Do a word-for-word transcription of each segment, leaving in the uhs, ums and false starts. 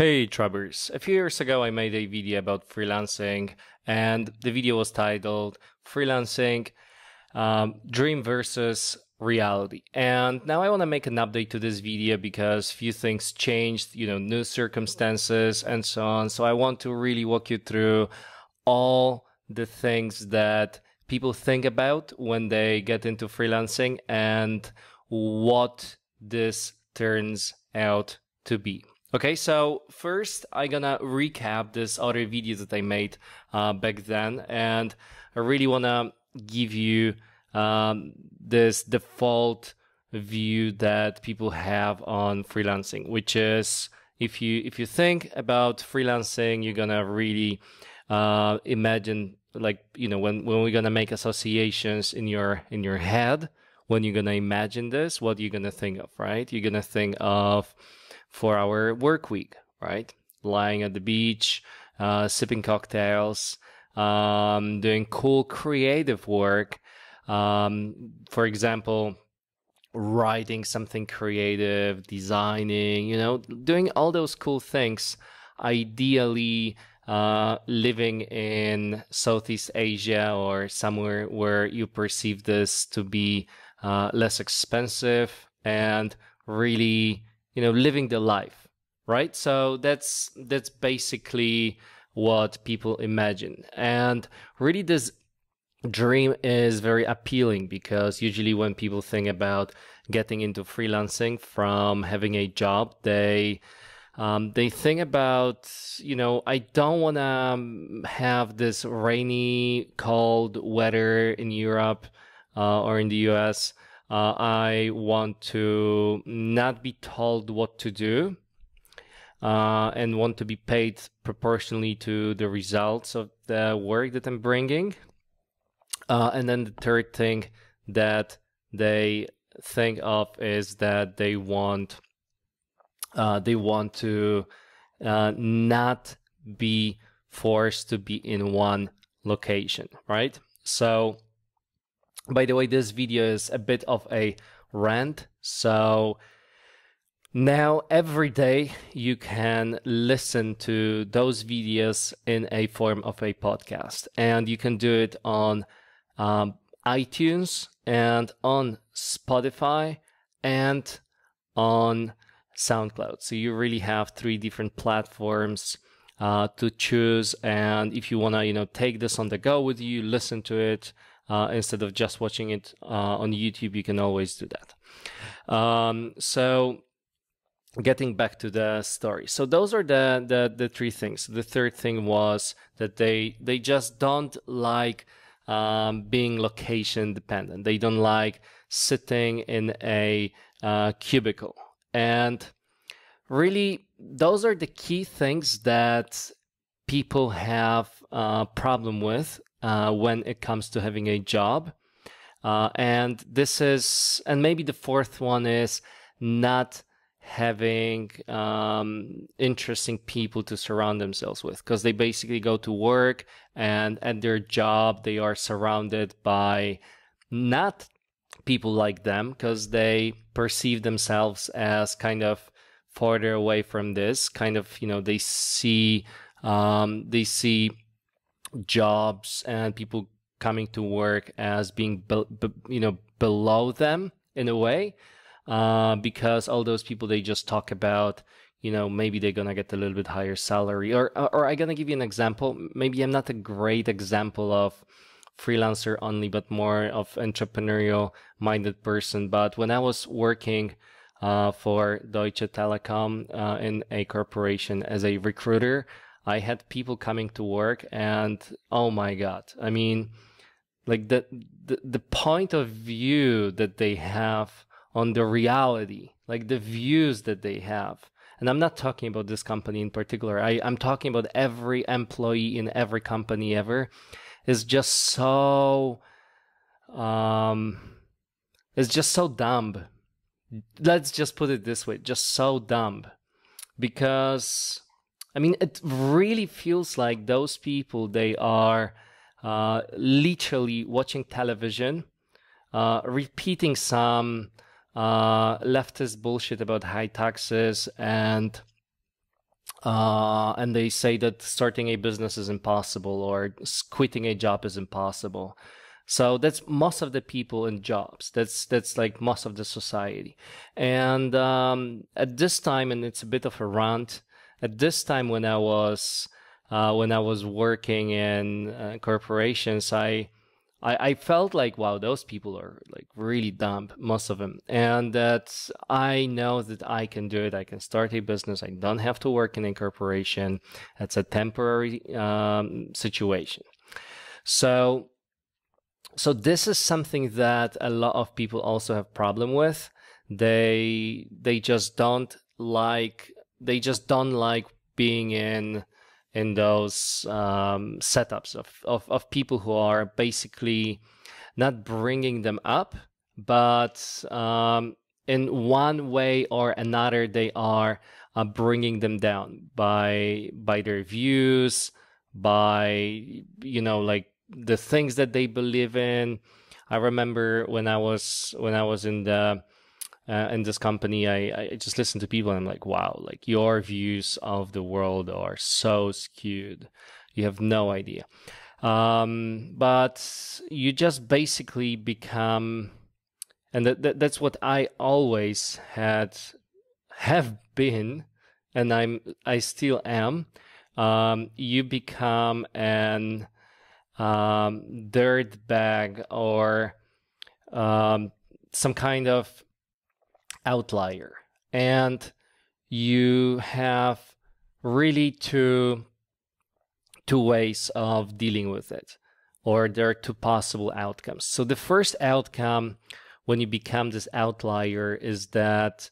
Hey Travers, a few years ago I made a video about freelancing, and the video was titled Freelancing um, Dream versus Reality. And now I want to make an update to this video because few things changed, you know, new circumstances and so on. So I want to really walk you through all the things that people think about when they get into freelancing and what this turns out to be. Okay, so first I'm gonna recap this other video that I made uh, back then, and I really wanna give you um, this default view that people have on freelancing, which is if you if you think about freelancing, you're gonna really uh, imagine, like, you know, when when we're gonna make associations in your in your head, when you're gonna imagine this, what you're gonna think of, right? You're gonna think of four-hour work week, right? Lying at the beach, uh, sipping cocktails, um, doing cool creative work. Um, for example, writing something creative, designing, you know, doing all those cool things. Ideally, uh, living in Southeast Asia or somewhere where you perceive this to be uh, less expensive and really, you know, living the life, right? So that's that's basically what people imagine. And really this dream is very appealing because usually when people think about getting into freelancing from having a job, they um, they think about, you know, I don't want to have this rainy, cold weather in Europe uh, or in the U S. Uh, I want to not be told what to do uh, and want to be paid proportionally to the results of the work that I'm bringing. Uh, and then the third thing that they think of is that they want uh, they want to uh, not be forced to be in one location, right? So, by the way, this video is a bit of a rant, so now every day you can listen to those videos in a form of a podcast, and you can do it on um, iTunes and on Spotify and on SoundCloud. So you really have three different platforms uh, to choose, and if you want to, you know, take this on the go with you, listen to it, Uh, instead of just watching it uh, on YouTube, you can always do that. Um, so getting back to the story. So those are the, the, the three things. The third thing was that they, they just don't like um, being location dependent. They don't like sitting in a uh, cubicle. And really, those are the key things that people have a problem with Uh, when it comes to having a job. Uh, and this is, and maybe the fourth one is not having um, interesting people to surround themselves with, because they basically go to work and at their job they are surrounded by not people like them, because they perceive themselves as kind of farther away from this, kind of, you know, they see, um, they see jobs and people coming to work as being be, be, you know, below them in a way, uh, because all those people, they just talk about, you know, maybe they're gonna get a little bit higher salary, or or I'm gonna give you an example. Maybe I'm not a great example of freelancer only, but more of entrepreneurial minded person. But when I was working uh, for Deutsche Telekom uh, in a corporation as a recruiter, I had people coming to work and, oh my God, I mean, like the, the the point of view that they have on the reality, like the views that they have. And I'm not talking about this company in particular. I, I'm talking about every employee in every company ever is just so, um, it's just so dumb. Let's just put it this way, just so dumb. Because, I mean, it really feels like those people, they are uh, literally watching television, uh, repeating some uh, leftist bullshit about high taxes and uh, and they say that starting a business is impossible or quitting a job is impossible. So that's most of the people in jobs. That's that's like most of the society. And um, at this time, and it's a bit of a rant. At this time, when I was uh, when I was working in uh, corporations, I, I I felt like, wow, those people are like really dumb, most of them. And that I know that I can do it. I can start a business. I don't have to work in a corporation. That's a temporary um, situation. So. So this is something that a lot of people also have problem with. They they just don't like they just don't like being in in those um, setups of, of of people who are basically not bringing them up, but um, in one way or another they are uh, bringing them down by by their views, by you know like. the things that they believe in. I remember when I was when I was in the uh, in this company, I, I just listened to people and I'm like, wow, like your views of the world are so skewed. You have no idea. Um, but you just basically become, and that, that that's what I always had have been, and I'm I still am. Um, you become an Um, dirt bag or um, some kind of outlier, and you have really two two ways of dealing with it, or there are two possible outcomes. So the first outcome when you become this outlier is that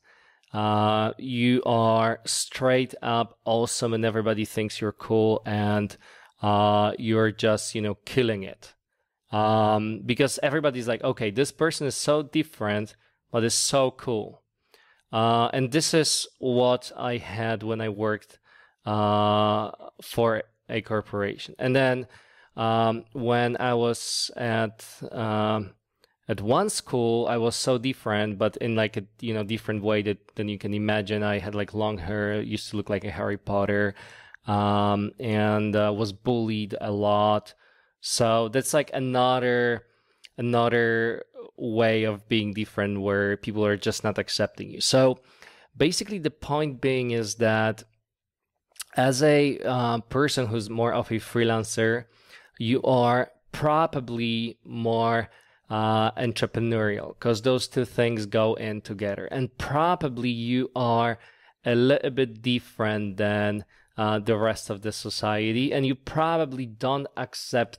uh, you are straight up awesome and everybody thinks you're cool, and Uh, you're just, you know, killing it. Um, because everybody's like, okay, this person is so different, but it's so cool. Uh, and this is what I had when I worked uh, for a corporation. And then um, when I was at um, at one school, I was so different, but in like a, you know, different way that, than you can imagine. I had like long hair, used to look like a Harry Potter. Um, and uh, was bullied a lot. So that's like another another way of being different, where people are just not accepting you. So basically the point being is that as a uh, person who's more of a freelancer, you are probably more uh, entrepreneurial, because those two things go in together. And probably you are a little bit different than Uh, the rest of the society, and you probably don't accept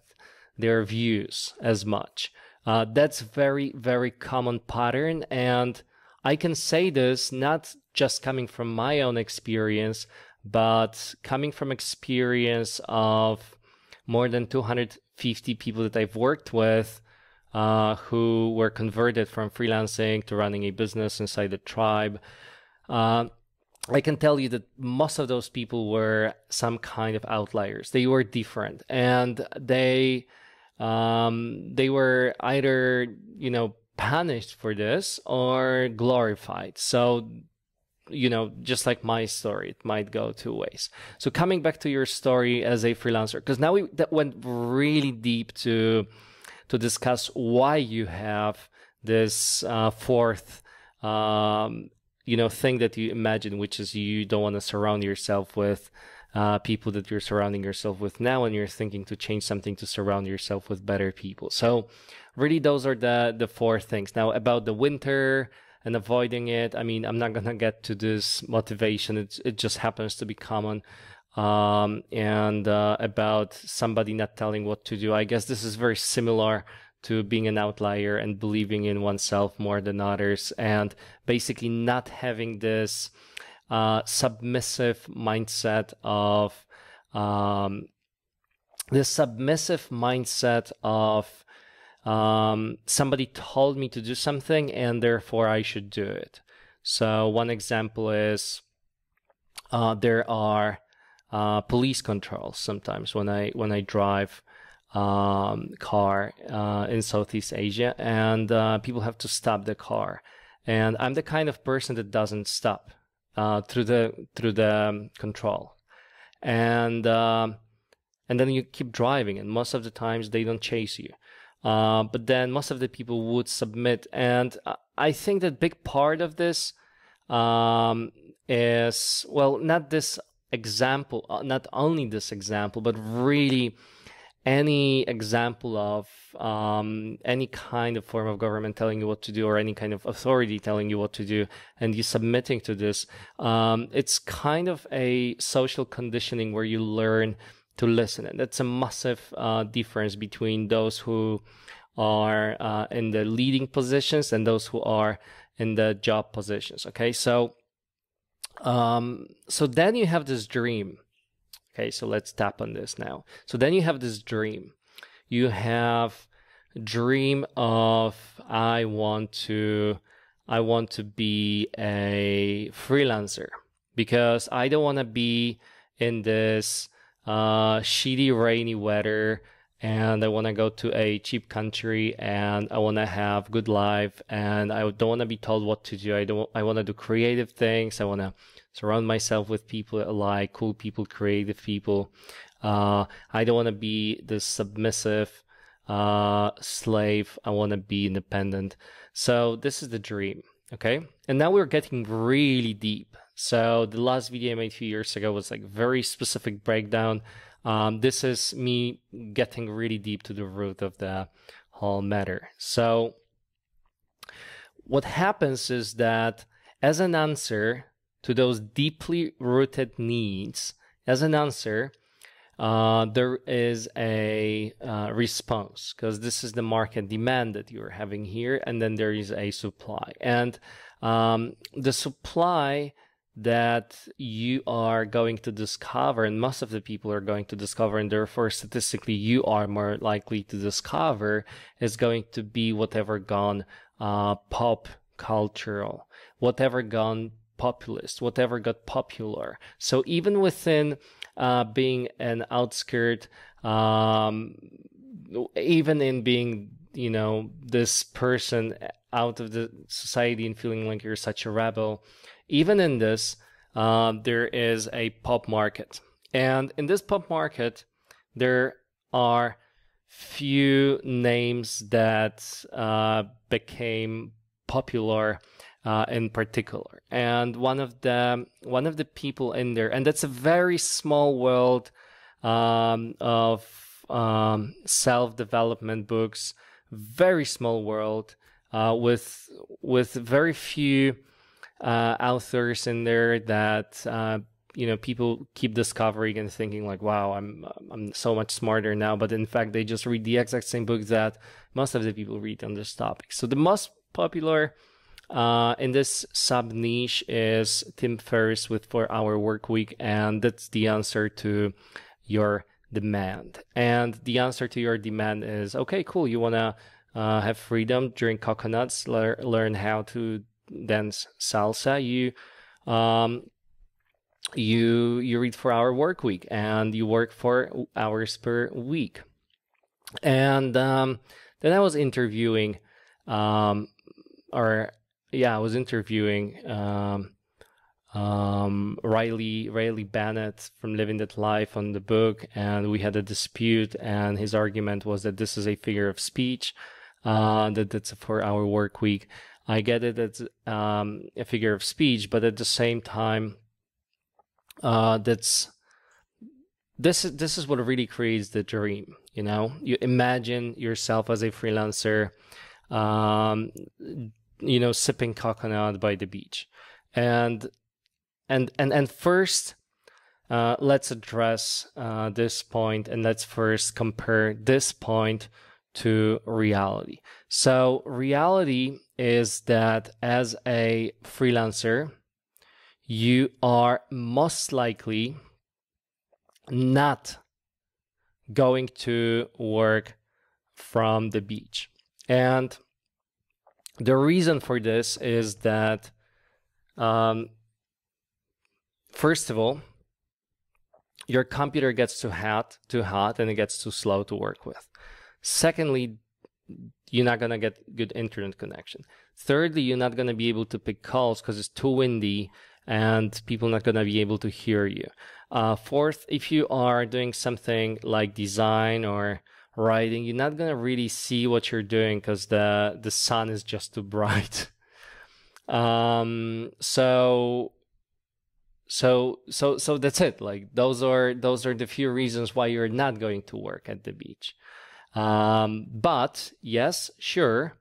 their views as much. Uh, that's very, very common pattern, and I can say this not just coming from my own experience, but coming from experience of more than two hundred fifty people that I've worked with uh, who were converted from freelancing to running a business inside the tribe. Uh, I can tell you that most of those people were some kind of outliers. They were different, and they um, they were either, you know, punished for this or glorified. So, you know, just like my story, it might go two ways. So coming back to your story as a freelancer, because now we that went really deep to to discuss why you have this uh, fourth um you know, thing that you imagine, which is you don't want to surround yourself with uh, people that you're surrounding yourself with now, and you're thinking to change something to surround yourself with better people. So really, those are the, the four things. Now, about the winter and avoiding it, I mean, I'm not going to get to this motivation. It, it just happens to be common. Um, and uh, about somebody not telling what to do, I guess this is very similar to being an outlier and believing in oneself more than others, and basically not having this uh, submissive mindset of um, this submissive mindset of um, somebody told me to do something and therefore I should do it. So one example is uh, there are uh, police controls sometimes when I when I drive. Um, car uh, in Southeast Asia, and uh, people have to stop the car, and I'm the kind of person that doesn't stop uh, through the through the um, control. and um, and then you keep driving, and most of the times they don't chase you. Uh, but then most of the people would submit, and I think that big part of this um, is, well, not this example, not only this example, but really any example of um, any kind of form of government telling you what to do, or any kind of authority telling you what to do, and you submitting to this. Um, it's kind of a social conditioning where you learn to listen, and that's a massive uh, difference between those who are uh, in the leading positions and those who are in the job positions. Okay, so um, so then you have this dream. Okay, so let's tap on this now. So then you have this dream. You have a dream of I want to I want to be a freelancer because I don't want to be in this uh shitty rainy weather, and I want to go to a cheap country, and I want to have good life, and I don't want to be told what to do. I don't I want to do creative things. I want to surround myself with people that like cool people, creative people. uh I don't want to be the submissive uh slave. I want to be independent. So this is the dream. Okay, and now we're getting really deep. So the last video I made a few years ago was like very specific breakdown. Um, this is me getting really deep to the root of the whole matter. So what happens is that as an answer to those deeply rooted needs, as an answer, uh, there is a uh, response, because this is the market demand that you're having here. And then there is a supply, and um, the supply that you are going to discover, and most of the people are going to discover, and therefore statistically you are more likely to discover, is going to be whatever gone uh, pop cultural, whatever gone populist, whatever got popular. So even within uh, being an outskirt, um, even in being, you know, this person out of the society and feeling like you're such a rebel, even in this, uh, there is a pop market. And in this pop market, there are few names that uh, became popular uh, in particular. And one of the, one of the people in there, and that's a very small world um, of um, self-development books, very small world uh, with, with very few uh authors in there that uh you know people keep discovering and thinking like, wow, i'm i'm so much smarter now, but in fact they just read the exact same books that most of the people read on this topic. So the most popular uh in this sub niche is Tim Ferriss with four hour work week, and that's the answer to your demand. And the answer to your demand is, okay, cool, you want to uh have freedom, drink coconuts, le learn how to dance salsa, you um you you read four hour work week and you work four hours per week. And um then I was interviewing um or yeah I was interviewing um um Riley Riley Bennett from Living That Life on the book, and we had a dispute, and his argument was that this is a figure of speech, uh that that's a four hour work week. I get it, it's um, a figure of speech, but at the same time, uh, that's this is this is what really creates the dream. You know, you imagine yourself as a freelancer, um, you know, sipping coconut by the beach, and and and and first, uh, let's address uh, this point, and let's first compare this point to reality. So reality is that as a freelancer, you are most likely not going to work from the beach. And the reason for this is that, um, first of all, your computer gets too hot, too hot, and it gets too slow to work with. Secondly, you're not going to get good internet connection. Thirdly, you're not going to be able to pick calls because it's too windy and people not going to be able to hear you. Uh, fourth, if you are doing something like design or writing, you're not going to really see what you're doing because the, the sun is just too bright. um, so... So, so, so that's it. Like those are, those are the few reasons why you're not going to work at the beach. Um, but yes, sure.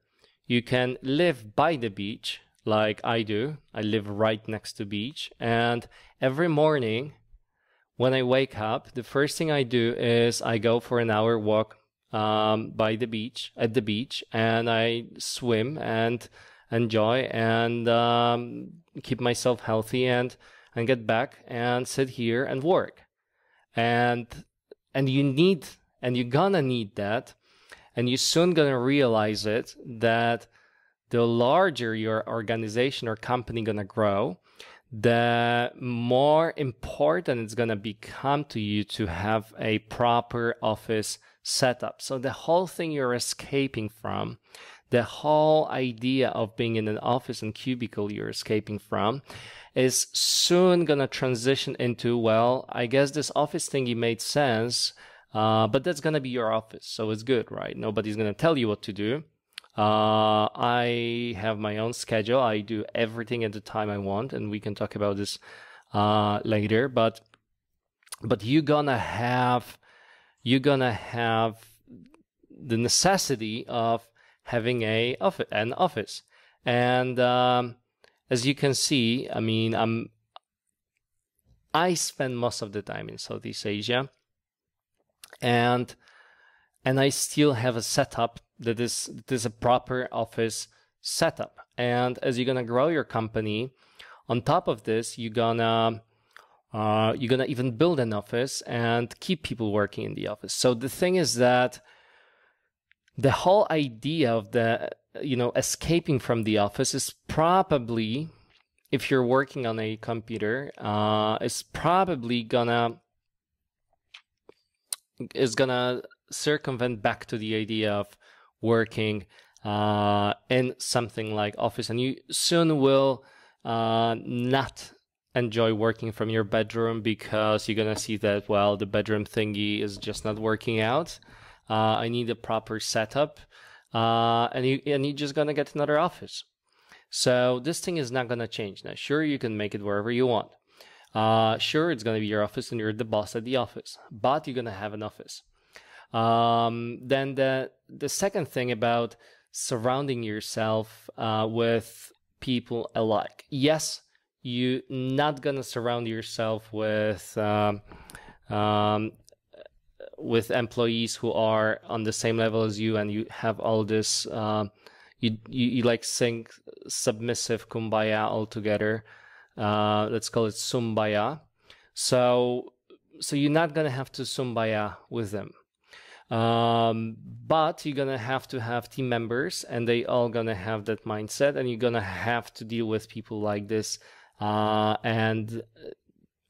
You can live by the beach like I do. I live right next to beach, and every morning when I wake up, the first thing I do is I go for an hour walk, um, by the beach at the beach, and I swim and enjoy and, um, keep myself healthy and, and get back and sit here and work. And and you need, and you're gonna need that, and you're soon gonna realize it, that the larger your organization or company gonna grow, the more important it's gonna become to you to have a proper office setup. So the whole thing you're escaping from, the whole idea of being in an office and cubicle you're escaping from, is soon going to transition into, well, I guess this office thingy made sense, uh, but that's going to be your office. So it's good, right? Nobody's going to tell you what to do. Uh, I have my own schedule. I do everything at the time I want, and we can talk about this uh, later. But but you're going to have, you're going to have the necessity of having a office, an office. And um, as you can see, I mean, I'm, I spend most of the time in Southeast Asia, and and I still have a setup that is, that is a proper office setup. And as you're gonna grow your company, on top of this, you're gonna uh, you're gonna even build an office and keep people working in the office. So the thing is that the whole idea of the, you know, escaping from the office is probably, if you're working on a computer, uh, is probably gonna, is gonna circumvent back to the idea of working uh, in something like office. And you soon will uh, not enjoy working from your bedroom, because you're gonna see that, well, the bedroom thingy is just not working out. Uh, I need a proper setup, uh, and, you, and you're just going to get another office. So this thing is not going to change. Now, sure, you can make it wherever you want. Uh, sure, it's going to be your office, and you're the boss at the office, but you're going to have an office. Um, then the, the second thing about surrounding yourself uh, with people alike. Yes, you're not going to surround yourself with... Um, um, with employees who are on the same level as you, and you have all this, uh, you, you, you like sing submissive kumbaya all together. Uh, let's call it sumbaya. So, so you're not going to have to sumbaya with them. Um, but you're going to have to have team members, and they all going to have that mindset, and you're going to have to deal with people like this. Uh, and,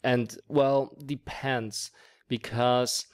and well, depends, because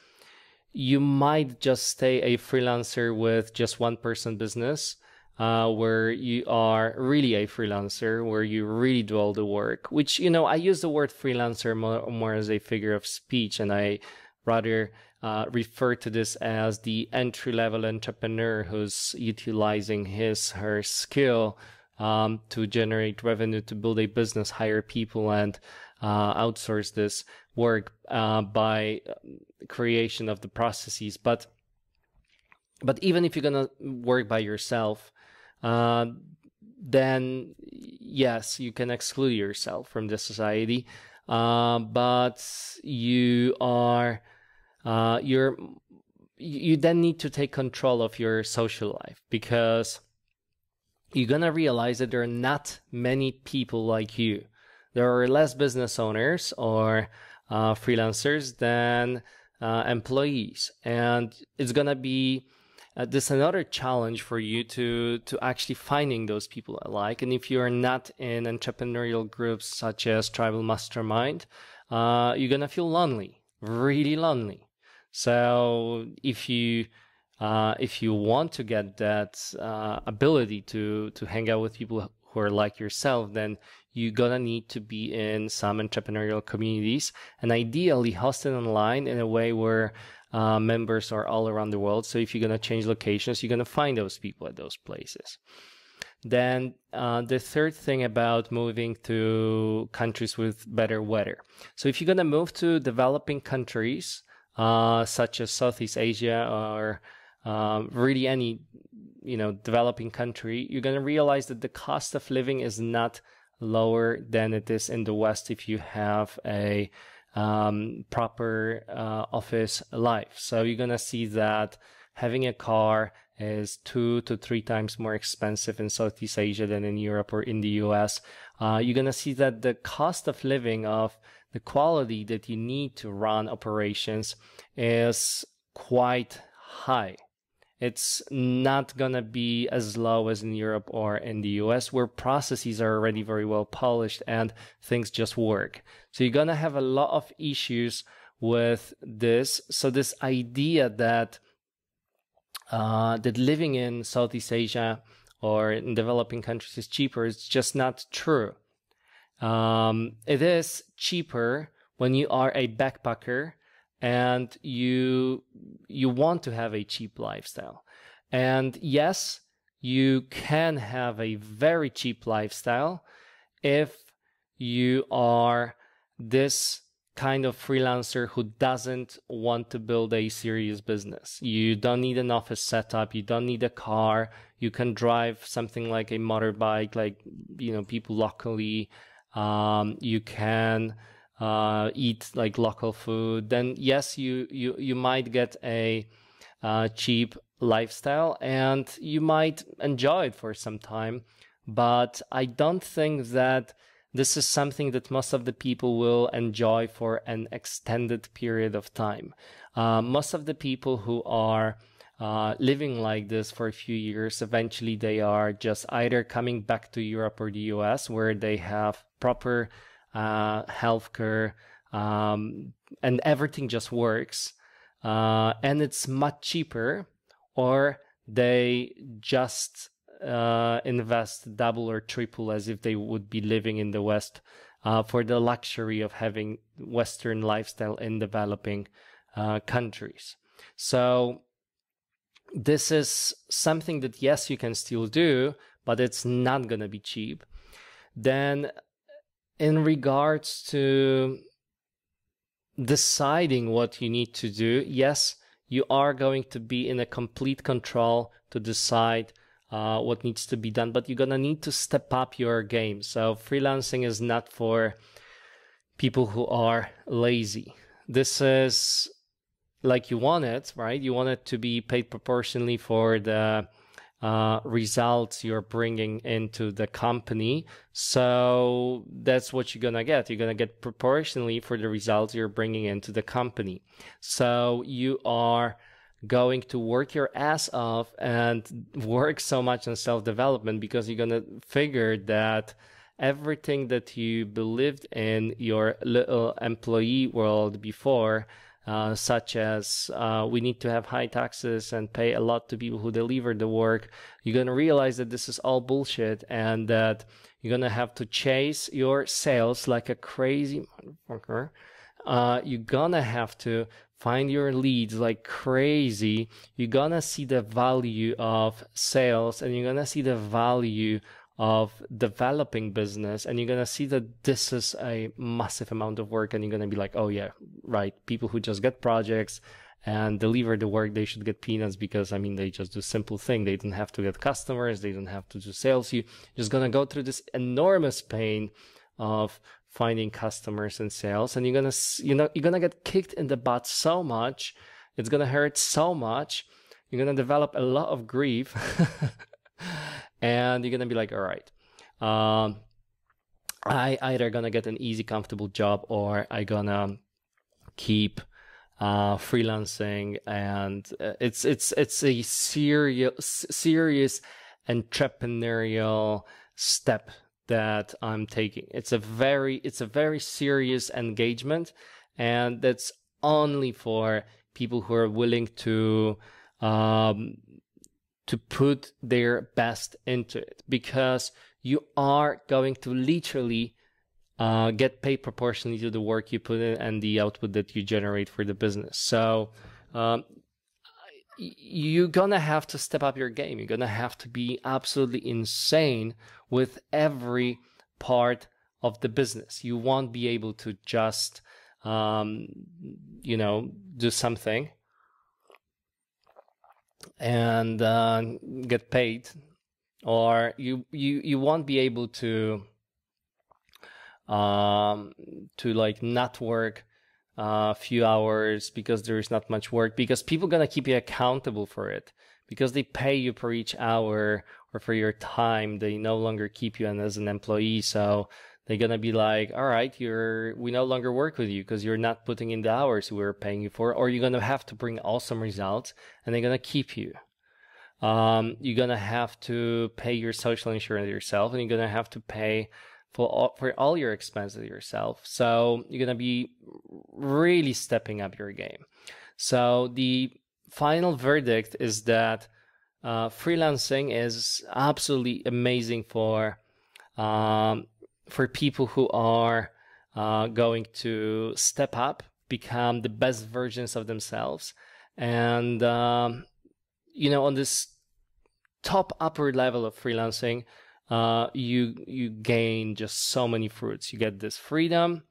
you might just stay a freelancer with just one person business, uh, where you are really a freelancer, where you really do all the work, which, you know, I use the word freelancer more, more as a figure of speech, and I rather uh, refer to this as the entry-level entrepreneur who's utilizing his, her skill um, to generate revenue, to build a business, hire people, and uh, outsource this work uh, by creation of the processes. But but even if you're gonna work by yourself, uh, then yes, you can exclude yourself from the society. Uh, but you are uh, you're you then need to take control of your social life, because you're gonna realize that there are not many people like you. There are less business owners or uh, freelancers than uh, employees, and it's gonna be uh, this another challenge for you to to actually finding those people alike. And if you are not in entrepreneurial groups such as Tribal Mastermind, uh, you're gonna feel lonely, really lonely. So if you uh, if you want to get that uh, ability to to hang out with people who are like yourself, then you're gonna need to be in some entrepreneurial communities, and ideally hosted online in a way where uh, members are all around the world. So if you're gonna change locations, you're gonna find those people at those places. Then uh, the third thing about moving to countries with better weather. So if you're gonna move to developing countries, uh, such as Southeast Asia or uh, really any, you know, developing country, you're gonna realize that the cost of living is not lower than it is in the West if you have a um, proper uh, office life. So you're gonna see that having a car is two to three times more expensive in Southeast Asia than in Europe or in the U S. Uh, you're gonna see that the cost of living, of the quality that you need to run operations, is quite high. It's not gonna be as low as in Europe or in the U S, where processes are already very well polished and things just work. So you're gonna have a lot of issues with this. So this idea that Uh, that living in Southeast Asia or in developing countries is cheaper is just not true. Um, it is cheaper when you are a backpacker and you you want to have a cheap lifestyle. And yes, you can have a very cheap lifestyle if you are this kind of freelancer who doesn't want to build a serious business. You don't need an office setup. You don't need a car. You can drive something like a motorbike, like, you know, people locally. Um, you can uh, eat like local food. Then yes, you you you might get a uh, cheap lifestyle and you might enjoy it for some time. But I don't think that this is something that most of the people will enjoy for an extended period of time. Uh, most of the people who are uh, living like this for a few years, eventually they are just either coming back to Europe or the U S, where they have proper uh, healthcare um, and everything just works, uh, and it's much cheaper, or they just Uh, invest double or triple as if they would be living in the West uh, for the luxury of having Western lifestyle in developing uh, countries. So this is something that, yes, you can still do, but it's not going to be cheap. Then in regards to deciding what you need to do, yes, you are going to be in a complete control to decide Uh, what needs to be done, but you're gonna need to step up your game. So freelancing is not for people who are lazy. This is like, you want it, right? You want it to be paid proportionally for the uh, results you're bringing into the company. So that's what you're gonna get. You're gonna get proportionally for the results you're bringing into the company. So you are going to work your ass off and work so much on self-development, because you're gonna figure that everything that you believed in your little employee world before, uh, such as uh, we need to have high taxes and pay a lot to people who deliver the work, you're gonna realize that this is all bullshit, and that you're gonna have to chase your sales like a crazy motherfucker. Uh, you're gonna have to find your leads like crazy. You're gonna see the value of sales, and you're gonna see the value of developing business, and you're gonna see that this is a massive amount of work, and you're gonna be like, oh yeah, right, people who just get projects and deliver the work, they should get peanuts, because I mean, they just do simple thing. They don't have to get customers. They don't have to do sales. You're just gonna go through this enormous pain of finding customers and sales, and you're gonna, you know, you're gonna get kicked in the butt so much, it's gonna hurt so much, you're gonna develop a lot of grief, and you're gonna be like, all right, um, I either gonna get an easy, comfortable job, or I gonna keep uh, freelancing, and it's it's it's a serious serious entrepreneurial step that I'm taking. It's a very, it's a very serious engagement, and that's only for people who are willing to, um, to put their best into it, because you are going to literally uh, get paid proportionally to the work you put in and the output that you generate for the business. So um, you're going to have to step up your game. You're going to have to be absolutely insane with every part of the business. You won't be able to just, um, you know, do something and uh, get paid, or you you you won't be able to um to like not work a few hours because there is not much work, because people are gonna keep you accountable for it, because they pay you for each hour or for your time. They no longer keep you as an employee, so they're gonna be like, all right, you're we no longer work with you because you're not putting in the hours we were paying you for, or you're gonna have to bring awesome results and they're gonna keep you. Um, you're gonna have to pay your social insurance yourself, and you're gonna have to pay for all, for all your expenses yourself. So you're gonna be really stepping up your game. So the final verdict is that uh, freelancing is absolutely amazing for. Um, for people who are uh, going to step up, become the best versions of themselves. And, um, you know, on this top upper level of freelancing, uh, you, you gain just so many fruits. You get this freedom.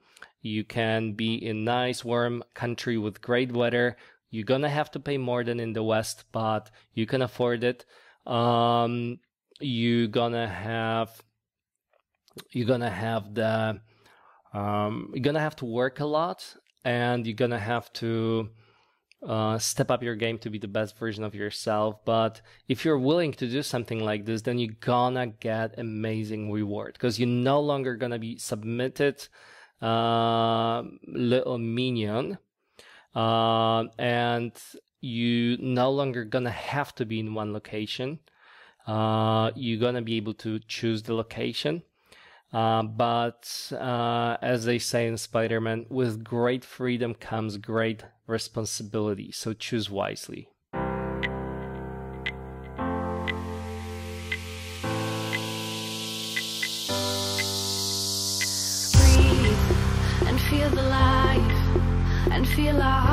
You can be in nice, warm country with great weather. You're going to have to pay more than in the West, but you can afford it. Um, you're going to have... You're gonna have the, um, you're gonna have to work a lot, and you're gonna have to uh, step up your game to be the best version of yourself. But if you're willing to do something like this, then you're gonna get amazing reward, because you're no longer gonna be submitted uh, little minion, uh, and you no longer gonna have to be in one location. Uh, you're gonna be able to choose the location. Uh, but uh, as they say in Spider-Man, with great freedom comes great responsibility. So choose wisely. Breathe and feel the life and feel our heart.